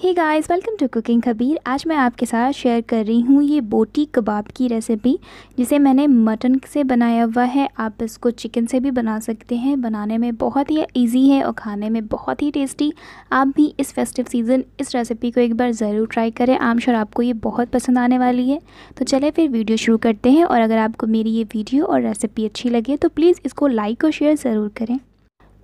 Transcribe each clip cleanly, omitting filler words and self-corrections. Hey guys, welcome to cooking Kabir. आज मैं आपके साथ शेयर कर रही हूँ ये बोटी कबाब की रेसिपी, जिसे मैंने मटन से बनाया हुआ है। आप इसको चिकन से भी बना सकते हैं। बनाने में बहुत ही इजी है और खाने में बहुत ही टेस्टी। आप भी इस फेस्टिव सीज़न इस रेसिपी को एक बार ज़रूर ट्राई करें। आई एम श्योर आपको ये बहुत पसंद आने वाली है। तो चले फिर वीडियो शुरू करते हैं। और अगर आपको मेरी ये वीडियो और रेसिपी अच्छी लगे तो प्लीज़ इसको लाइक और शेयर ज़रूर करें।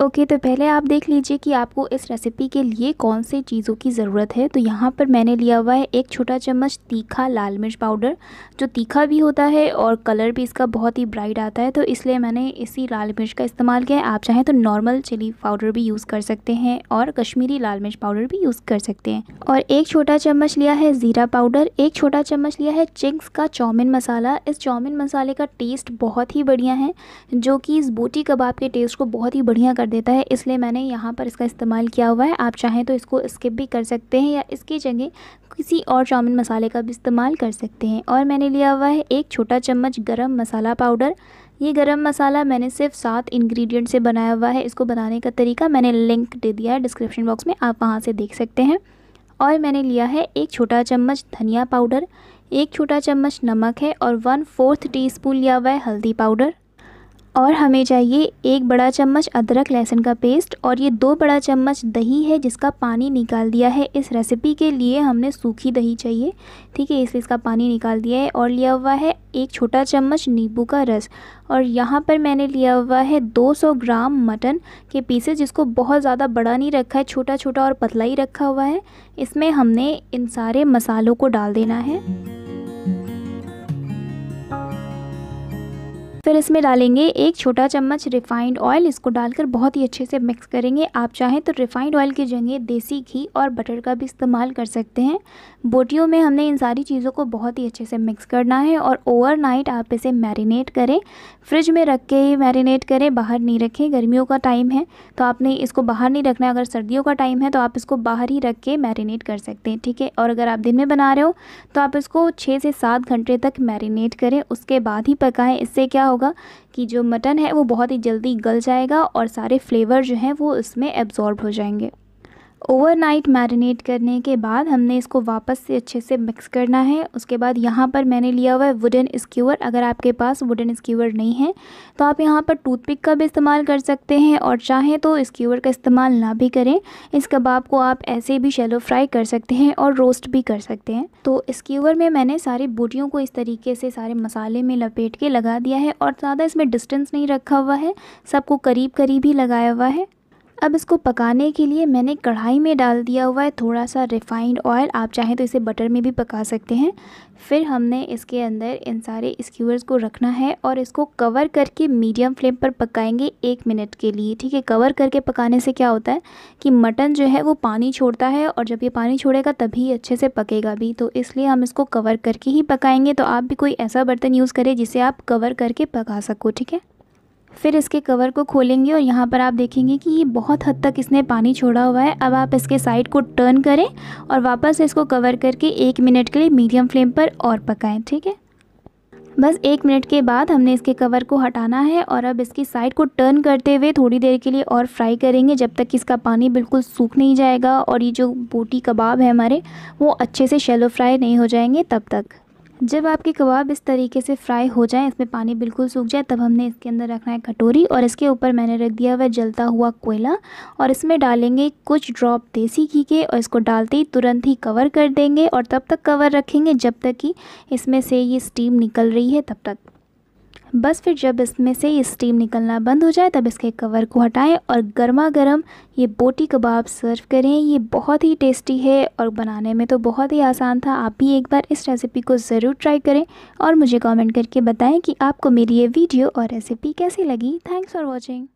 ओके, तो पहले आप देख लीजिए कि आपको इस रेसिपी के लिए कौन से चीज़ों की ज़रूरत है। तो यहाँ पर मैंने लिया हुआ है एक छोटा चम्मच तीखा लाल मिर्च पाउडर, जो तीखा भी होता है और कलर भी इसका बहुत ही ब्राइट आता है, तो इसलिए मैंने इसी लाल मिर्च का इस्तेमाल किया है। आप चाहें तो नॉर्मल चिली पाउडर भी यूज़ कर सकते हैं और कश्मीरी लाल मिर्च पाउडर भी यूज़ कर सकते हैं। और एक छोटा चम्मच लिया है ज़ीरा पाउडर, एक छोटा चम्मच लिया है चिंग्स का चौमिन मसाला। इस चौमिन मसाले का टेस्ट बहुत ही बढ़िया है, जो कि इस बोटी कबाब के टेस्ट को बहुत ही बढ़िया देता है, इसलिए मैंने यहाँ पर इसका इस्तेमाल किया हुआ है। आप चाहें तो इसको स्किप भी कर सकते हैं या इसकी जगह किसी और चौमिन मसाले का भी इस्तेमाल कर सकते हैं। और मैंने लिया हुआ है एक छोटा चम्मच गरम मसाला पाउडर। ये गरम मसाला मैंने सिर्फ 7 इंग्रेडिएंट से बनाया हुआ है। इसको बनाने का तरीका मैंने लिंक दे दिया है डिस्क्रिप्शन बॉक्स में, आप वहाँ से देख सकते हैं। और मैंने लिया है एक छोटा चम्मच धनिया पाउडर, एक छोटा चम्मच नमक है और 1/4 टीस्पून लिया हुआ है हल्दी पाउडर। और हमें चाहिए 1 बड़ा चम्मच अदरक लहसुन का पेस्ट। और ये 2 बड़ा चम्मच दही है, जिसका पानी निकाल दिया है। इस रेसिपी के लिए हमने सूखी दही चाहिए, ठीक है, इसलिए इसका पानी निकाल दिया है। और लिया हुआ है 1 छोटा चम्मच नींबू का रस। और यहाँ पर मैंने लिया हुआ है 200 ग्राम मटन के पीसेस, जिसको बहुत ज़्यादा बड़ा नहीं रखा है, छोटा छोटा और पतला ही रखा हुआ है। इसमें हमने इन सारे मसालों को डाल देना है। फिर इसमें डालेंगे 1 छोटा चम्मच रिफ़ाइंड ऑयल। इसको डालकर बहुत ही अच्छे से मिक्स करेंगे। आप चाहें तो रिफ़ाइंड ऑयल की जगह देसी घी और बटर का भी इस्तेमाल कर सकते हैं। बोटियों में हमने इन सारी चीज़ों को बहुत ही अच्छे से मिक्स करना है। और ओवरनाइट आप इसे मैरिनेट करें, फ्रिज में रख के ही मैरिनेट करें, बाहर नहीं रखें। गर्मियों का टाइम है तो आपने इसको बाहर नहीं रखना है। अगर सर्दियों का टाइम है तो आप इसको बाहर ही रख के मैरिनेट कर सकते हैं, ठीक है। और अगर आप दिन में बना रहे हो तो आप इसको 6 से 7 घंटे तक मैरिनेट करें, उसके बाद ही पकाएँ। इससे क्या होगा कि जो मटन है वो बहुत ही जल्दी गल जाएगा और सारे फ्लेवर जो हैं वो इसमें एब्जॉर्ब हो जाएंगे। ओवरनाइट मैरिनेट करने के बाद हमने इसको वापस से अच्छे से मिक्स करना है। उसके बाद यहाँ पर मैंने लिया हुआ है वुडन स्क्यूअर। अगर आपके पास वुडन स्क्यूअर नहीं है तो आप यहाँ पर टूथपिक का भी इस्तेमाल कर सकते हैं, और चाहें तो स्क्यूअर का इस्तेमाल ना भी करें। इस कबाब को आप ऐसे भी शैलो फ्राई कर सकते हैं और रोस्ट भी कर सकते हैं। तो स्क्यूअर में मैंने सारी बोटियों को इस तरीके से सारे मसाले में लपेट के लगा दिया है, और ज़्यादा इसमें डिस्टेंस नहीं रखा हुआ है, सबको करीब करीब ही लगाया हुआ है। अब इसको पकाने के लिए मैंने कढ़ाई में डाल दिया हुआ है थोड़ा सा रिफ़ाइंड ऑयल। आप चाहें तो इसे बटर में भी पका सकते हैं। फिर हमने इसके अंदर इन सारे स्क्यूअर्स को रखना है और इसको कवर करके मीडियम फ्लेम पर पकाएंगे 1 मिनट के लिए, ठीक है। कवर करके पकाने से क्या होता है कि मटन जो है वो पानी छोड़ता है, और जब ये पानी छोड़ेगा तभी अच्छे से पकेगा भी, तो इसलिए हम इसको कवर करके ही पकाएंगे। तो आप भी कोई ऐसा बर्तन यूज़ करें जिसे आप कवर करके पका सको, ठीक है। फिर इसके कवर को खोलेंगे और यहाँ पर आप देखेंगे कि ये बहुत हद तक इसने पानी छोड़ा हुआ है। अब आप इसके साइड को टर्न करें और वापस इसको कवर करके 1 मिनट के लिए मीडियम फ्लेम पर और पकाएं, ठीक है। बस 1 मिनट के बाद हमने इसके कवर को हटाना है, और अब इसकी साइड को टर्न करते हुए थोड़ी देर के लिए और फ्राई करेंगे, जब तक कि इसका पानी बिल्कुल सूख नहीं जाएगा और ये जो बोटी कबाब है हमारे वो अच्छे से शैलो फ्राई नहीं हो जाएंगे। तब तक जब आपके कबाब इस तरीके से फ्राई हो जाएं, इसमें पानी बिल्कुल सूख जाए, तब हमने इसके अंदर रखना है कटोरी। और इसके ऊपर मैंने रख दिया हुआ जलता हुआ कोयला, और इसमें डालेंगे कुछ ड्रॉप देसी घी के, और इसको डालते ही तुरंत ही कवर कर देंगे। और तब तक कवर रखेंगे जब तक कि इसमें से ये स्टीम निकल रही है, तब तक बस। फिर जब इसमें से ये स्टीम निकलना बंद हो जाए तब इसके कवर को हटाएं और गर्मा गर्म ये बोटी कबाब सर्व करें। ये बहुत ही टेस्टी है और बनाने में तो बहुत ही आसान था। आप भी एक बार इस रेसिपी को ज़रूर ट्राई करें और मुझे कमेंट करके बताएं कि आपको मेरी ये वीडियो और रेसिपी कैसी लगी। Thanks for watching.